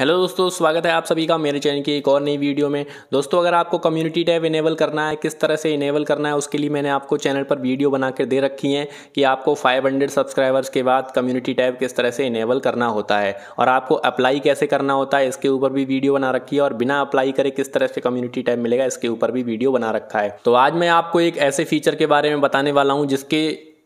Hello दोस्तों, स्वागत है आप सभी का मेरे चैनल की एक और नई वीडियो में। दोस्तों, अगर आपको कम्युनिटी टैब इनेबल करना है, किस तरह से इनेबल करना है, उसके लिए मैंने आपको चैनल पर वीडियो बना कर दे रखी है कि आपको 500 सब्सक्राइबर्स के बाद कम्युनिटी टैब किस तरह से इनेबल करना होता है और आपको अप्लाई कैसे करना होता है, इसके ऊपर भी वीडियो बना रखी है। और बिना अप्लाई करे किस तरह से कम्युनिटी टैब मिलेगा, इसके ऊपर भी वीडियो बना रखा है। तो आज मैं आपको एक ऐसे फीचर के बारे में बताने वाला हूँ जिसके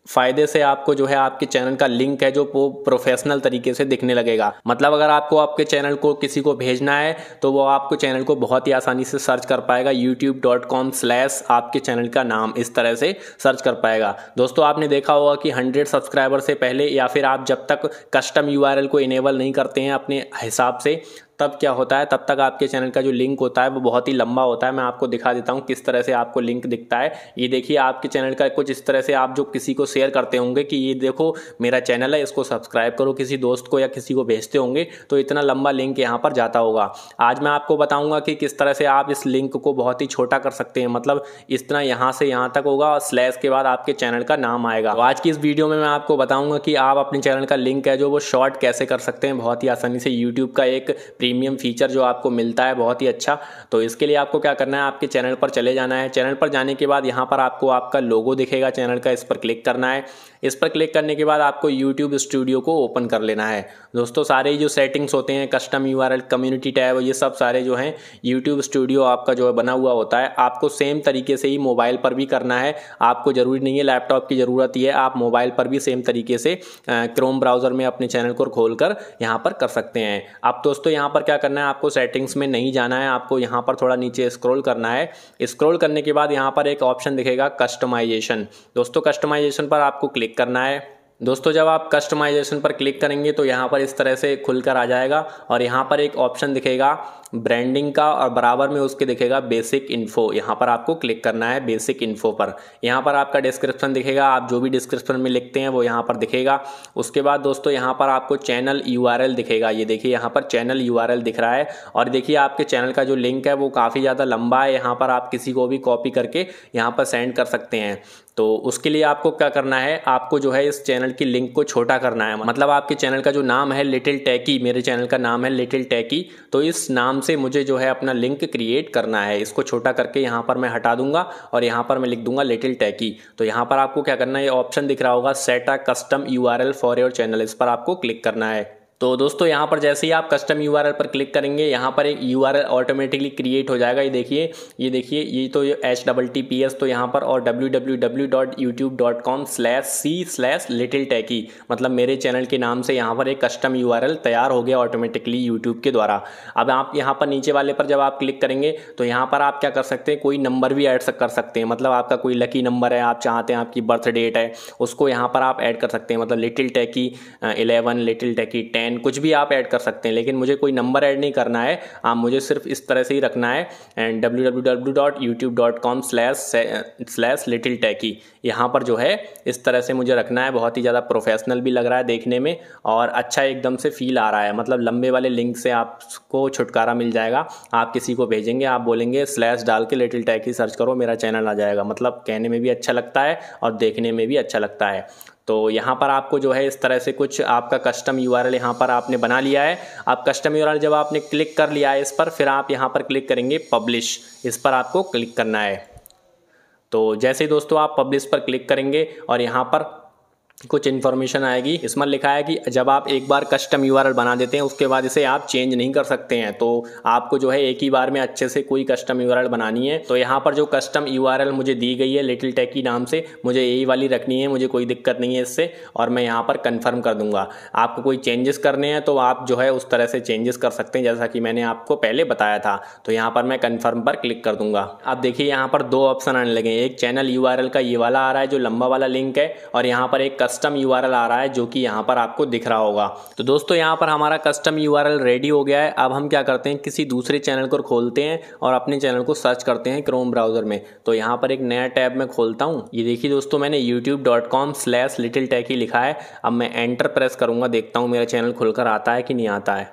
फ़ायदे से आपको जो है आपके चैनल का लिंक है जो वो प्रोफेशनल तरीके से दिखने लगेगा। मतलब अगर आपको आपके चैनल को किसी को भेजना है तो वो आपको चैनल को बहुत ही आसानी से सर्च कर पाएगा। youtube.com/आपके चैनल का नाम इस तरह से सर्च कर पाएगा। दोस्तों, आपने देखा होगा कि 100 सब्सक्राइबर से पहले या फिर आप जब तक कस्टम URL को इनेबल नहीं करते हैं अपने हिसाब से, तब क्या होता है, तब तक आपके चैनल का जो लिंक होता है वो बहुत ही लंबा होता है। मैं आपको दिखा देता हूँ किस तरह से आपको लिंक दिखता है। ये देखिए, आपके चैनल का कुछ इस तरह से आप जो किसी को शेयर करते होंगे कि ये देखो मेरा चैनल है, इसको सब्सक्राइब करो, किसी दोस्त को या किसी को भेजते होंगे तो इतना लंबा लिंक यहाँ पर जाता होगा। आज मैं आपको बताऊँगा कि किस तरह से आप इस लिंक को बहुत ही छोटा कर सकते हैं। मतलब इतना यहाँ से यहाँ तक होगा और स्लैश के बाद आपके चैनल का नाम आएगा। तो आज की इस वीडियो में मैं आपको बताऊँगा कि आप अपने चैनल का लिंक है जो वो शॉर्ट कैसे कर सकते हैं बहुत ही आसानी से। यूट्यूब का एक प्रीमियम फीचर जो आपको मिलता है बहुत ही अच्छा। तो इसके लिए आपको क्या करना है, आपके चैनल पर चले जाना है। चैनल पर जाने के बाद यहाँ पर आपको आपका लोगो दिखेगा चैनल का, इस पर क्लिक करना है। इस पर क्लिक करने के बाद आपको YouTube स्टूडियो को ओपन कर लेना है। दोस्तों, सारे जो सेटिंग्स होते हैं, कस्टम URL, कम्युनिटी टैब, ये सब सारे जो हैं YouTube स्टूडियो आपका जो है बना हुआ होता है। आपको सेम तरीके से ही मोबाइल पर भी करना है। आपको ज़रूरी नहीं है लैपटॉप की ज़रूरत ही है, आप मोबाइल पर भी सेम तरीके से क्रोम ब्राउज़र में अपने चैनल को खोल कर यहाँ पर कर सकते हैं। अब दोस्तों, यहाँ पर क्या करना है, आपको सेटिंग्स में नहीं जाना है, आपको यहाँ पर थोड़ा नीचे स्क्रॉल करना है। स्क्रॉल करने के बाद यहाँ पर एक ऑप्शन दिखेगा कस्टमाइजेशन। दोस्तों, कस्टमाइजेशन पर आपको क्लिक करना है। दोस्तों, जब आप कस्टमाइजेशन पर क्लिक करेंगे तो यहाँ पर इस तरह से खुलकर आ जाएगा और यहाँ पर एक ऑप्शन दिखेगा ब्रांडिंग का और बराबर में उसके दिखेगा बेसिक इन्फो। यहाँ पर आपको क्लिक करना है बेसिक इन्फो पर। यहाँ पर आपका डिस्क्रिप्शन दिखेगा, आप जो भी डिस्क्रिप्शन में लिखते हैं वो यहाँ पर दिखेगा। उसके बाद दोस्तों, यहाँ पर आपको चैनल URL दिखेगा। ये देखिए, यहाँ पर चैनल URL दिख रहा है। और देखिए, आपके चैनल का जो लिंक है वो काफ़ी ज़्यादा लंबा है, यहाँ पर आप किसी को भी कॉपी करके यहाँ पर सेंड कर सकते हैं। तो उसके लिए आपको क्या करना है, आपको जो है इस चैनल की लिंक को छोटा करना है। मतलब आपके चैनल का जो नाम है लिटिल टेकी, मेरे चैनल का नाम है लिटिल टेकी, तो इस नाम से मुझे जो है अपना लिंक क्रिएट करना है। इसको छोटा करके यहाँ पर मैं हटा दूंगा और यहाँ पर मैं लिख दूंगा लिटिल टेकी। तो यहाँ पर आपको क्या करना है, ये ऑप्शन दिख रहा होगा set a custom URL for your channel, इस पर आपको क्लिक करना है। तो दोस्तों, यहाँ पर जैसे ही आप कस्टम URL पर क्लिक करेंगे यहाँ पर एक URL ऑटोमेटिकली क्रिएट हो जाएगा। ये देखिए ये तो HTTPS तो यहाँ पर और www.youtube.com/c/littletechi मतलब मेरे चैनल के नाम से यहाँ पर एक कस्टम URL तैयार हो गया ऑटोमेटिकली YouTube के द्वारा। अब आप यहाँ पर नीचे वाले पर जब आप क्लिक करेंगे तो यहाँ पर आप क्या कर सकते हैं, कोई नंबर भी ऐड कर सकते हैं। मतलब आपका कोई लकी नंबर है, आप चाहते हैं आपकी बर्थ डेट है, उसको यहाँ पर आप ऐड कर सकते हैं। मतलब लिटिल टेकी 11, लिटिल टेकी 10, कुछ भी आप ऐड कर सकते हैं, लेकिन मुझे कोई नंबर ऐड नहीं करना है। आप मुझे सिर्फ इस तरह से ही रखना है एंड www.youtube.com/littletechi यहाँ पर जो है इस तरह से मुझे रखना है। बहुत ही ज़्यादा प्रोफेशनल भी लग रहा है देखने में और अच्छा एकदम से फील आ रहा है। मतलब लंबे वाले लिंक से आपको छुटकारा मिल जाएगा। आप किसी को भेजेंगे, आप बोलेंगे स्लैश डाल के लिटिल टेकी सर्च करो, मेरा चैनल आ जाएगा। मतलब कहने में भी अच्छा लगता है और देखने में भी अच्छा लगता है। तो यहाँ पर आपको जो है इस तरह से कुछ आपका कस्टम URL यहाँ पर आपने बना लिया है। आप कस्टम URL जब आपने क्लिक कर लिया है इस पर, फिर आप यहाँ पर क्लिक करेंगे पब्लिश, इस पर आपको क्लिक करना है। तो जैसे दोस्तों आप पब्लिश पर क्लिक करेंगे और यहाँ पर कुछ इन्फॉर्मेशन आएगी। इसमें लिखा है कि जब आप एक बार कस्टम URL बना देते हैं उसके बाद इसे आप चेंज नहीं कर सकते हैं। तो आपको जो है एक ही बार में अच्छे से कोई कस्टम URL बनानी है। तो यहाँ पर जो कस्टम URL मुझे दी गई है लिटिल टेकी नाम से, मुझे यही वाली रखनी है, मुझे कोई दिक्कत नहीं है इससे, और मैं यहाँ पर कन्फर्म कर दूंगा। आपको कोई चेंजेस करने हैं तो आप जो है उस तरह से चेंजेस कर सकते हैं जैसा कि मैंने आपको पहले बताया था। तो यहाँ पर मैं कन्फर्म पर क्लिक कर दूंगा। अब देखिए, यहाँ पर दो ऑप्शन आने लगे। एक चैनल URL का ये वाला आ रहा है जो लंबा वाला लिंक है, और यहाँ पर एक कस्टम URL आ रहा है जो कि यहाँ पर आपको दिख रहा होगा। तो दोस्तों, यहाँ पर हमारा कस्टम URL रेडी हो गया है। अब हम क्या करते हैं, किसी दूसरे चैनल को खोलते हैं और अपने चैनल को सर्च करते हैं क्रोम ब्राउज़र में। तो यहाँ पर एक नया टैब मैं खोलता हूँ। ये देखिए दोस्तों, मैंने youtube.com/littletechi लिखा है। अब मैं एंटर प्रेस करूँगा, देखता हूँ मेरा चैनल खुलकर आता है कि नहीं आता है।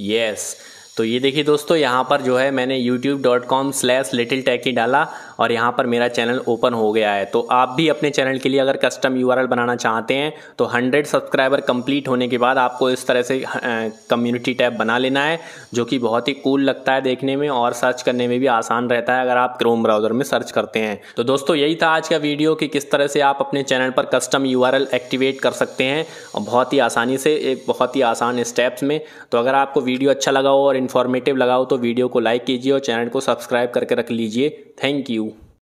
यस, तो ये देखिए दोस्तों, यहाँ पर जो है मैंने youtube.com/littletechi डाला और यहाँ पर मेरा चैनल ओपन हो गया है। तो आप भी अपने चैनल के लिए अगर कस्टम URL बनाना चाहते हैं तो 100 सब्सक्राइबर कंप्लीट होने के बाद आपको इस तरह से कम्युनिटी टैब बना लेना है, जो कि बहुत ही कूल लगता है देखने में और सर्च करने में भी आसान रहता है अगर आप क्रोम ब्राउज़र में सर्च करते हैं। तो दोस्तों यही था आज का वीडियो कि किस तरह से आप अपने चैनल पर कस्टम URL एक्टिवेट कर सकते हैं और बहुत ही आसानी से, एक बहुत ही आसान स्टेप्स में। तो अगर आपको वीडियो अच्छा लगा हो और इन्फॉर्मेटिव लगा हो तो वीडियो को लाइक कीजिए और चैनल को सब्सक्राइब करके रख लीजिए। Thank you.